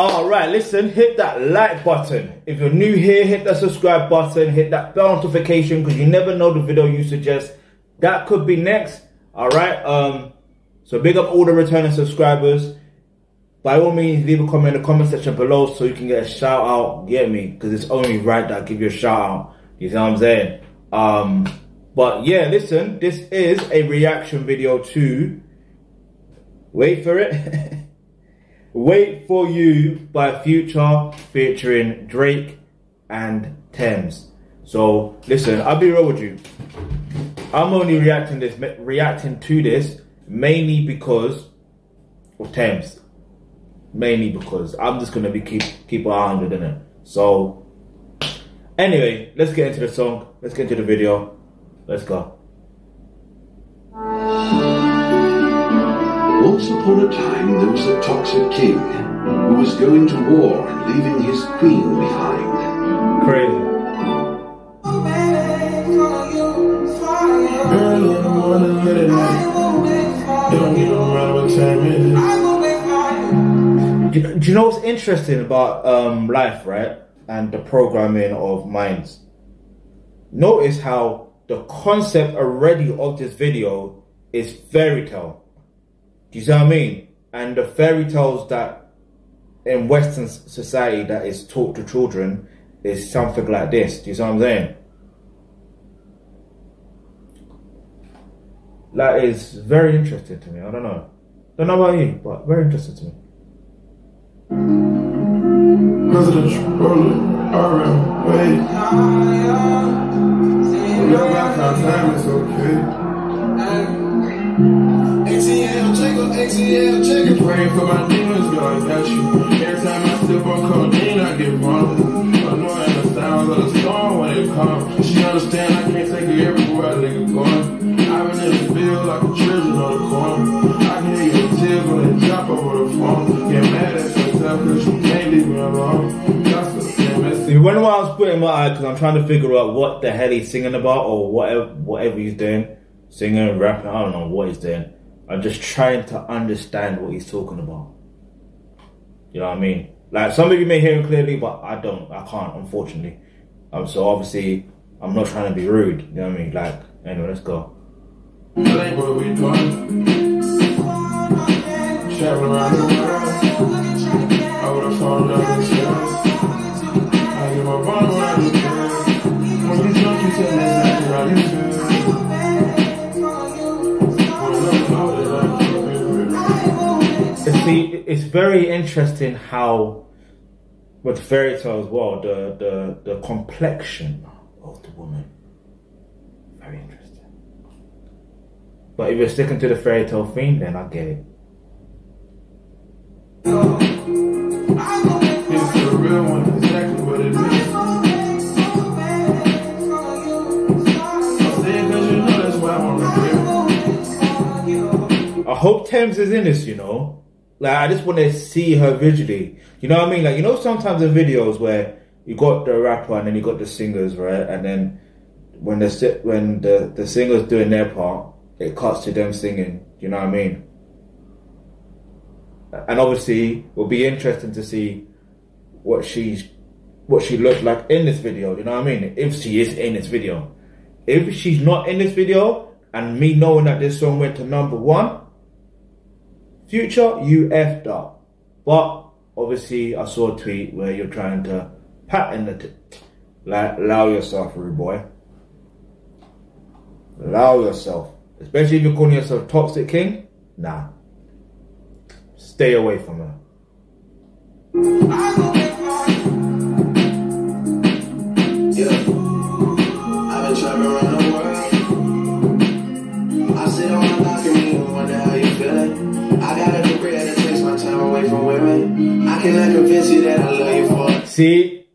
Alright, listen, hit that like button. If you're new here, hit that subscribe button, hit that bell notification, because you never know the video you suggest that could be next. Alright, so big up all the returning subscribers. By all means, leave a comment in the comment section below so you can get a shout out. Get me? Because it's only right that I give you a shout out. You know what I'm saying? But yeah, listen, this is a reaction video to, wait for it, Wait For You by Future featuring Drake and Tems. So listen, I'll be real with you. I'm only reacting to this mainly because of Tems. Mainly because I'm just gonna be keep an eye on it, innit? So anyway, let's get into the song, let's get into the video, let's go. Once upon a time there was a toxic king who was going to war and leaving his queen behind. Crazy. Do you know what's interesting about life, right? And the programming of minds. Notice how the concept already of this video is fairy tale. Do you see what I mean? And the fairy tales that in Western society that is taught to children is something like this. Do you see what I'm saying? That is very interesting to me. I don't know. Don't know about you, but very interesting to me. You praying for my demons, God, got you. Every time I step on codeine, I get wrong. Annoying the sounds of the storm when it comes. She understand I can't take you everywhere, nigga, going. I've been in the field like a children on the corner. I can hear your tears when they drop over the phone. Get mad at yourself because you can't leave me alone. See, when I was putting my eye, because I'm trying to figure out what the hell he's singing about or whatever he's doing. Singing, rapping, I don't know what he's doing. I'm just trying to understand what he's talking about. You know what I mean? Like, some of you may hear him clearly, but I don't. I can't, unfortunately. So obviously, I'm not trying to be rude. You know what I mean? Like, anyway, let's go. See, it's very interesting how, with fairy tale as well, the complexion of the woman. Very interesting. But if you're sticking to the fairy tale theme, then I get it. It's the real one, exactly what it is. I hope Tems is in this, you know. Like, I just want to see her visually. You know what I mean? Like, you know sometimes in videos where you got the rapper and then you got the singers, right? And then when the singer's doing their part, it cuts to them singing. You know what I mean? And obviously, it will be interesting to see what she looked like in this video. You know what I mean? If she is in this video. If she's not in this video, and me knowing that this song went to number 1, Future, you effed up. But obviously, I saw a tweet where you're trying to pattern it. Like, allow yourself, rude boy. Allow yourself. Especially if you're calling yourself Toxic King. Nah. Stay away from her. See,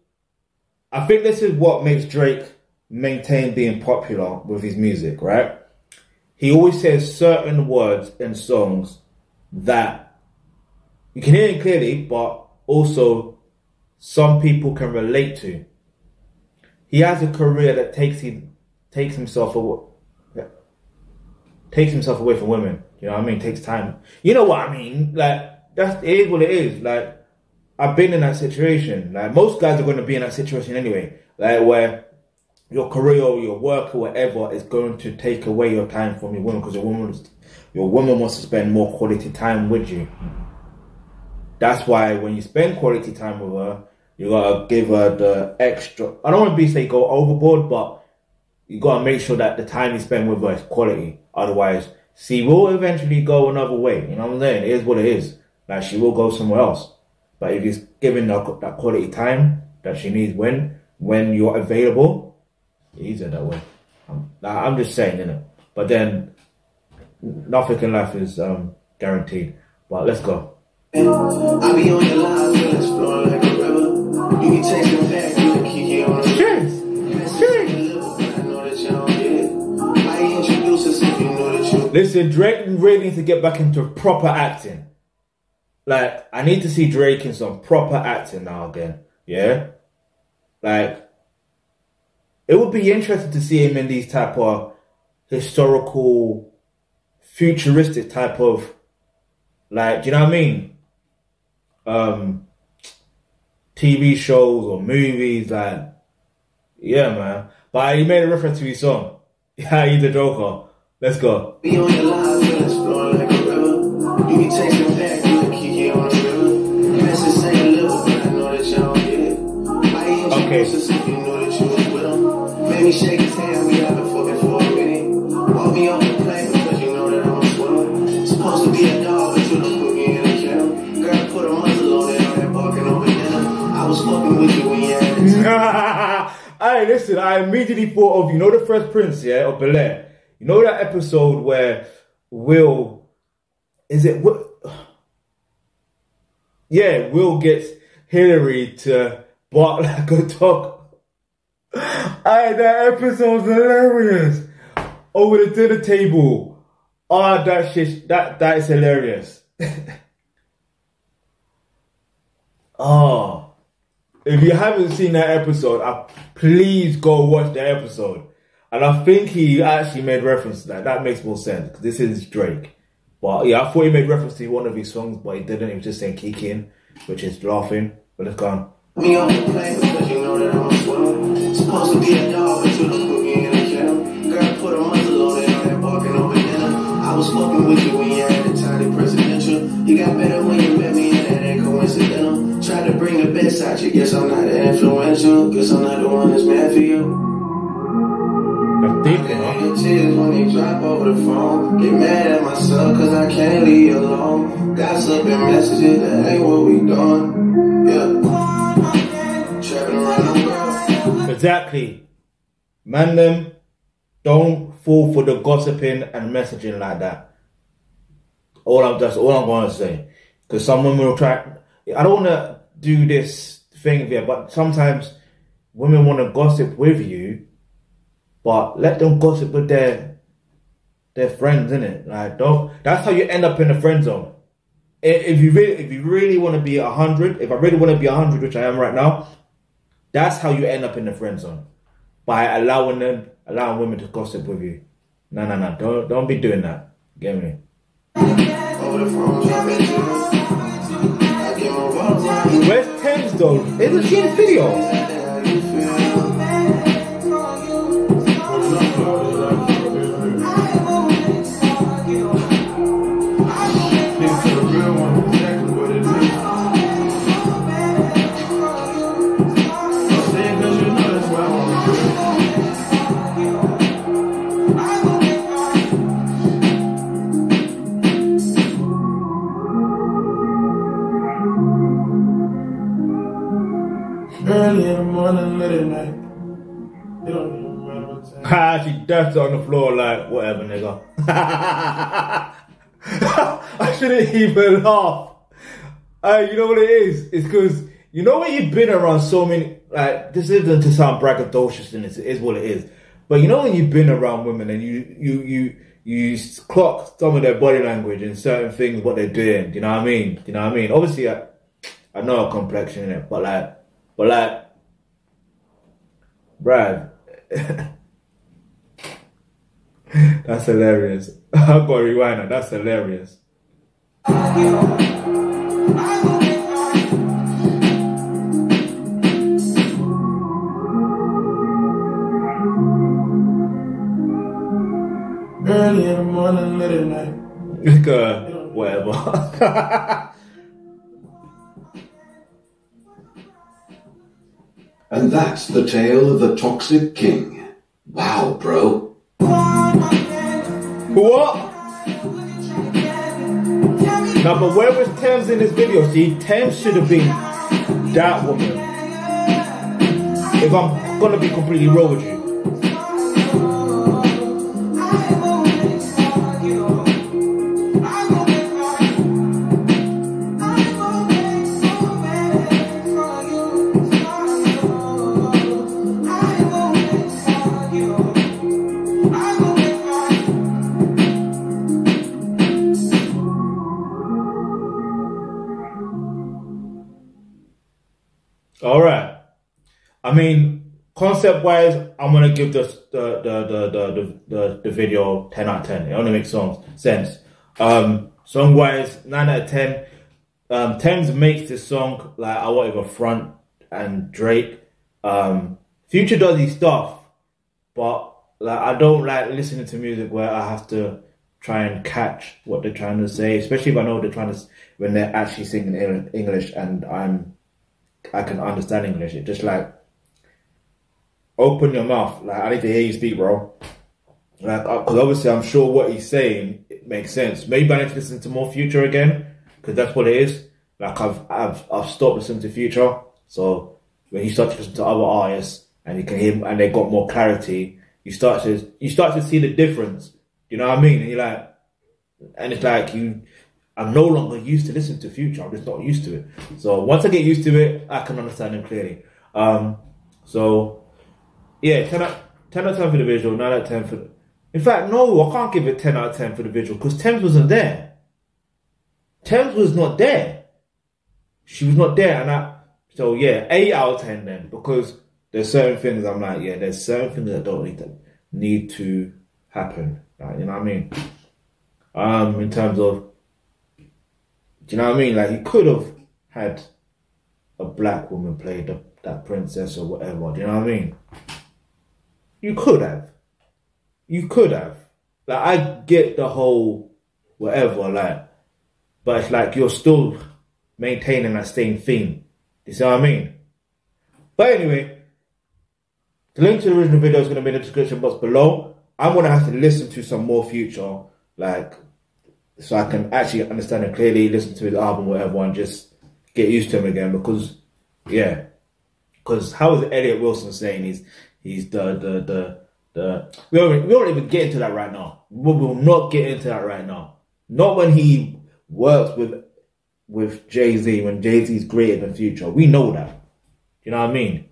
I think this is what makes Drake maintain being popular with his music, right? He always says certain words in songs that you can hear it clearly, but also some people can relate to. He has a career that takes himself away from women. You know what I mean? Takes time. You know what I mean? Like, that's, it is what it is. Like, I've been in that situation. Like, most guys are going to be in that situation anyway. Like, where your career or your work or whatever is going to take away your time from your woman, because your woman wants to spend more quality time with you. That's why when you spend quality time with her, you gotta give her the extra. I don't want to say go overboard, but you gotta make sure that the time you spend with her is quality. Otherwise, she will eventually go another way. You know what I'm saying? It is what it is. Like, she will go somewhere else. But if you're giving her that quality time that she needs when you're available, it's easier that way. I'm just saying, innit? But then, nothing in life is guaranteed. But let's go. I'll be on your live and explore like a river. You can take it back and kick it on the I know that y'all get it. I ain't introduced us if you know that you. Listen, Drake really needs to get back into proper acting. Like, I need to see Drake in some proper acting now again. Yeah? Like, it would be interesting to see him in these type of historical, futuristic type of, like, do you know what I mean? TV shows or movies, like, yeah, man. But he made a reference to his song. Yeah, he's a joker. Let's go. Be on your live and explore like a river. You can take it back, you can kick it on the river. Message saying little, but I know that y'all get it. I ain't introduced if you know that you was with him. Made me shake his hand, we out the fucking for a minute. Walk me off the plane because you know that I'm a swimmer. Supposed to be a dog. Hey, listen, I immediately thought of, you know, the Fresh Prince, yeah, of Bel-Air. You know that episode where Will gets Hillary to bark like a dog. Hey, that episode's hilarious. Over the dinner table. Ah, that shit, that is hilarious. Oh. If you haven't seen that episode, please go watch the episode. And I think he actually made reference to that. That makes more sense, because this is Drake. But yeah, I thought he made reference to one of his songs, but he didn't. He was just saying kicking, which is laughing. But let's go on. Me on the plane because you know that I'm a swimmer. Supposed to be a dog, but you don't put me in a kennel. Girl, put a muzzle on it, I'm barking over dinner. I was fucking with you when you had a tiny presidential. You got better when you met me, and that ain't coincidental. Try to bring the best out you. Guess I'm not that influential. Guess I'm not the one that's mad for you. Your tears when you drop over the phone. Get mad at myself cause I can't leave you alone. Gossip and messages, that ain't what we doing. Yeah. Trapping around the world. Exactly. Man them, don't fall for the gossiping and messaging like that. That's all I'm going to say. Cause some women will try. I don't want to do this thing here, but sometimes women want to gossip with you, but let them gossip with their friends, innit? Like, don't. That's how you end up in the friend zone. If you really want to be 100, if I really want to be 100, which I am right now, that's how you end up in the friend zone, by allowing women to gossip with you. No, don't be doing that. Get me? Where's Tems though? Isn't she in the video? She dumped it on the floor like, whatever, nigga. I shouldn't even laugh. You know what it is? It's because, you know when you've been around so many, like, this isn't to sound braggadocious, and it is what it is. But you know when you've been around women and you clock some of their body language and certain things, what they're doing, do you know what I mean? Do you know what I mean? Obviously, I know a complexion in it, but like, bruv. That's hilarious. I've got to rewind that. That's hilarious. one in the middle of the night. God, whatever. And that's the tale of the Toxic King. Wow, bro. What? Now, but where was Tems in this video? See, Tems should have been that woman. If I'm gonna be completely real with you. I mean, concept-wise, I'm gonna give this the video 10 out of 10. It only makes sense. Song-wise, 9 out of 10. Tems makes this song like I won't even front, and Drake. Future does his stuff, but like I don't like listening to music where I have to try and catch what they're trying to say, especially if I know they're trying to when they're actually singing English and I can understand English. It's just like. Open your mouth, like I need to hear you speak, bro. Like, because obviously I'm sure what he's saying it makes sense. Maybe I need to listen to more Future again, because that's what it is. Like I've stopped listening to Future, so when you start to listen to other artists and you can hear and they got more clarity, you start to see the difference. You know what I mean? And you're like, and it's like I'm no longer used to listening to Future. I'm just not used to it. So once I get used to it, I can understand him clearly. So. Yeah, 10 out of 10 for the visual, 9 out of 10 for the... In fact, no, I can't give it 10 out of 10 for the visual because Tems wasn't there. Tems was not there. She was not there. So, yeah, 8 out of 10 then because there's certain things I'm like, yeah, there's certain things that don't need to happen. Like, you know what I mean? In terms of... Do you know what I mean? Like, he could have had a black woman play that princess or whatever. Do you know what I mean? You could have. Like, I get the whole whatever, like, but it's like you're still maintaining that same theme. You see what I mean? But anyway, the link to the original video is going to be in the description box below. I'm going to have to listen to some more Future, like, so I can actually understand it clearly, listen to his album, whatever, and just get used to him again because, yeah. Because how is Elliot Wilson saying he's we don't even get into that right now. We will not get into that right now. Not when he works with Jay-Z, when Jay-Z's greater than Future. We know that. You know what I mean?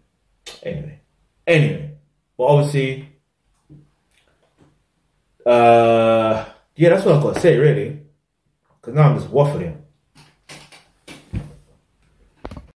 Anyway. But obviously, yeah, that's what I've got to say, really. Because now I'm just waffling.